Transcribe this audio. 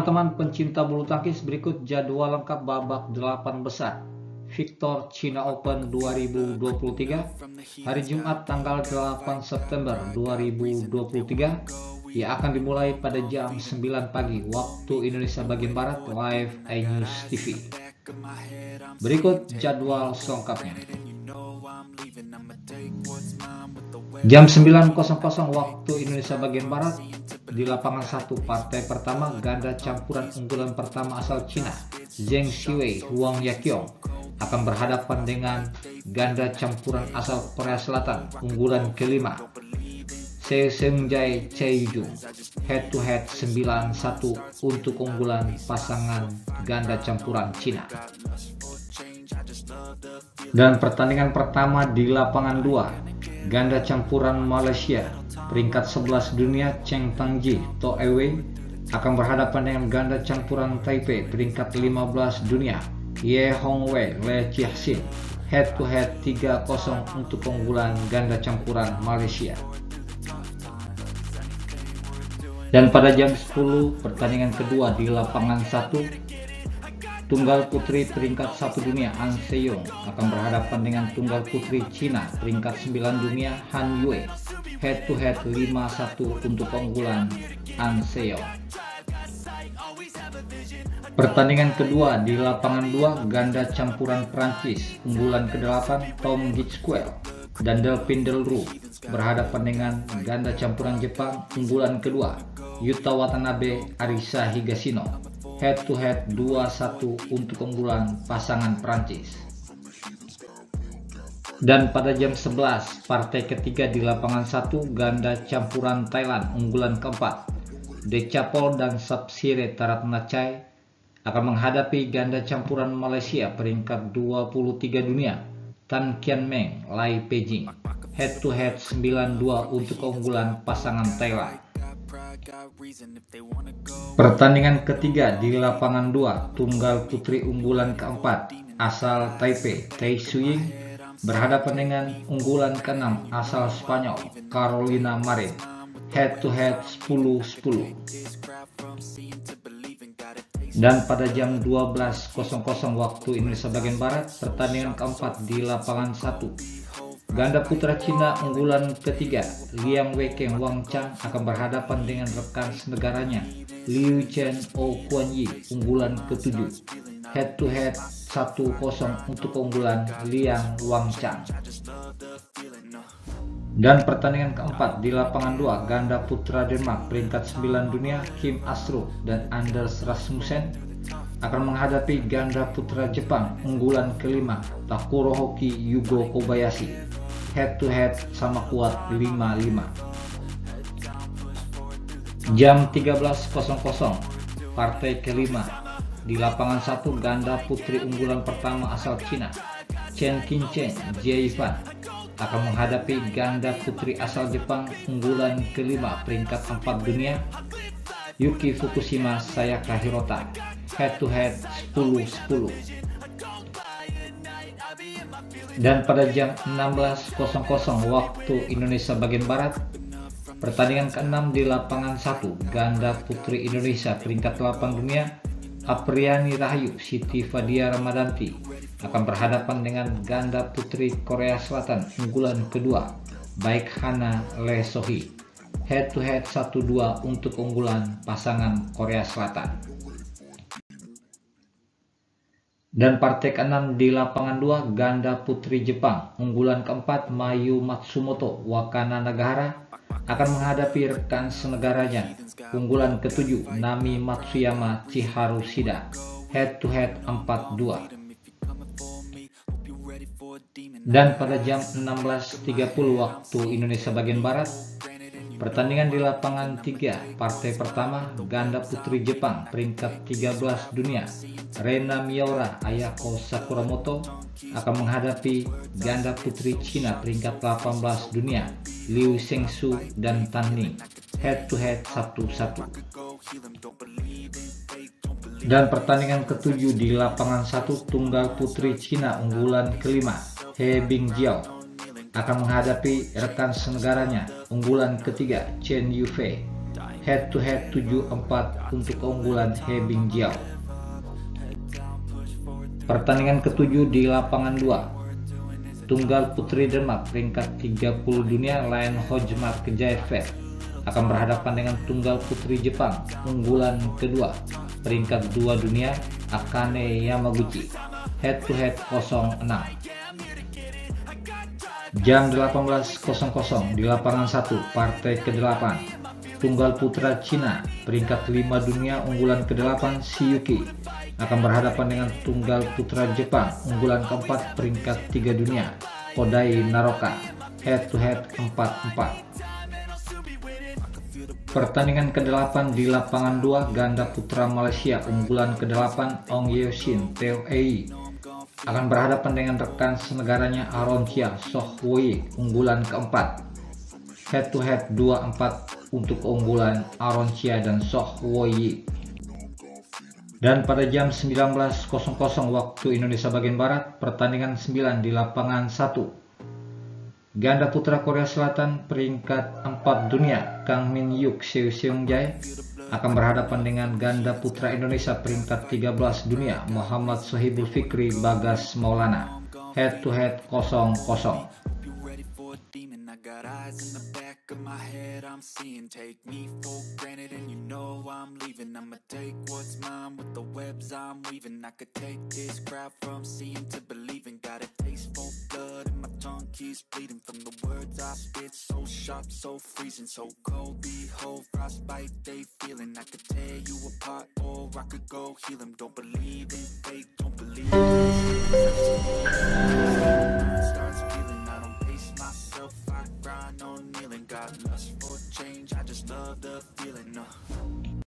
Teman-teman pencinta bulu tangkis, berikut jadwal lengkap babak 8 besar VICTOR CHINA OPEN 2023 hari Jumat tanggal 8 September 2023 yang akan dimulai pada jam 9 pagi waktu Indonesia bagian Barat live iNews TV. Berikut jadwal selengkapnya. Jam 9.00 waktu Indonesia bagian Barat, di lapangan 1 partai pertama ganda campuran unggulan pertama asal Cina Zheng Siwei Huang Yaqiong akan berhadapan dengan ganda campuran asal Korea Selatan unggulan kelima Seo Seungjae Choi Yoojung, head to head 9-1 untuk unggulan pasangan ganda campuran Cina. Dan pertandingan pertama di lapangan 2 ganda campuran Malaysia peringkat 11 dunia Cheng Tangji To Ewe akan berhadapan dengan ganda campuran Taipei peringkat 15 dunia Ye Hongwei Lei Chiaxin, head to head 3-0 untuk unggulan ganda campuran Malaysia. Dan pada jam 10 pertandingan kedua di lapangan 1 tunggal putri peringkat 1 dunia An Se-Yong akan berhadapan dengan tunggal putri Cina peringkat 9 dunia Han Yue, head to head 5-1 untuk unggulan An Se-Yong. Pertandingan kedua di lapangan 2 ganda campuran Prancis unggulan ke-8 Tom Gitzkuel dan Delphine Delru berhadapan dengan ganda campuran Jepang unggulan kedua Yuta Watanabe Arisa Higasino, head to head 2-1 untuk unggulan pasangan Prancis. Dan pada jam 11 partai ketiga di lapangan 1 ganda campuran Thailand unggulan keempat Dechapol dan Subsire Taratnachai akan menghadapi ganda campuran Malaysia peringkat 23 dunia Tan Kian Meng Lai Peijin, head to head 9-2 untuk keunggulan pasangan Thailand. Pertandingan ketiga di lapangan 2 tunggal putri unggulan keempat asal Taipei Tai Suying berhadapan dengan unggulan ke-6 asal Spanyol Carolina Marin, head to head 10-10. Dan pada jam 12.00 waktu Indonesia bagian Barat, pertandingan keempat di lapangan 1 ganda putra Cina unggulan ketiga Liang Weikeng Wang Chang akan berhadapan dengan rekan senegaranya Liu Chen O Kuan Yi unggulan ke-7, head to head 1-0 untuk keunggulan Liang Wang Chang. Dan pertandingan keempat di lapangan 2 ganda putra Denmark peringkat 9 dunia Kim Asrul dan Anders Rasmussen akan menghadapi ganda putra Jepang unggulan kelima Takuro Hoki Yugo Kobayashi, head to head sama kuat 5-5. Jam 13.00 partai kelima di lapangan 1 ganda putri unggulan pertama asal Cina Chen Qingchen Jiefan akan menghadapi ganda putri asal Jepang unggulan kelima peringkat 4 dunia Yuki Fukushima Sayaka Hirota, head to head 10-10. Dan pada jam 16.00 waktu Indonesia bagian Barat, pertandingan ke-6 di lapangan 1 ganda putri Indonesia peringkat 8 dunia Apriani Rahayu Siti Fadia Ramadanti akan berhadapan dengan ganda putri Korea Selatan unggulan kedua Baik Hana Lee Sohi, head to head 1-2 untuk unggulan pasangan Korea Selatan. Dan partai ke-6 di lapangan 2 ganda putri Jepang unggulan keempat Mayu Matsumoto Wakana Nagahara akan menghadapi rekan senegaranya unggulan ke-7 Nami Matsuyama Chiharu Shida, head to head 4-2. Dan pada jam 16.30 waktu Indonesia bagian Barat, pertandingan di lapangan 3 partai pertama ganda putri Jepang peringkat 13 dunia Rena Miura Ayako Sakuramoto akan menghadapi ganda putri Cina peringkat 18 dunia Liu Zhengsu dan Tan Ning, head to head 1-1. Dan pertandingan ke-7 di lapangan 1 tunggal putri Cina unggulan kelima He Bingjiao akan menghadapi rekan senegaranya unggulan ketiga Chen Yufei, head-to-head 7-4 untuk keunggulan He Bingjiao. Pertandingan ketujuh di lapangan 2. Tunggal putri Denmark peringkat 30 dunia Lian Hojmark Kejaivet akan berhadapan dengan tunggal putri Jepang unggulan kedua peringkat 2 dunia Akane Yamaguchi, head-to-head 0-6. Jam 18.00 di lapangan 1 partai ke-8. Tunggal putra Cina peringkat 5 dunia unggulan ke-8 Shiyuki akan berhadapan dengan tunggal putra Jepang unggulan keempat peringkat 3 dunia Kodai Naroka, head-to-head 4-4. Pertandingan ke-8 di lapangan 2 ganda putra Malaysia unggulan ke-8 Ong Yeoshin To Ewe akan berhadapan dengan rekan senegaranya Aron Chia Soh Woyi unggulan keempat, head-to-head 2-4 untuk keunggulan Aron Chia dan Soh Woyi. Dan pada jam 19.00 waktu Indonesia bagian Barat, pertandingan 9 di lapangan 1. Ganda putra Korea Selatan peringkat 4 dunia Kang Min Yuk Seo Seungjae akan berhadapan dengan ganda putra Indonesia peringkat 13 dunia Muhammad Sohibul Fikri Bagas Maulana, head to head 0-0. Keeps bleeding from the words I spit, so sharp, so freezing, so cold, behold, frostbite, they feeling, I could tear you apart, or I could go heal them, don't believe in fate, don't believe in starts feeling, I don't pace myself, I grind on kneeling, got lust for change, I just love the feeling,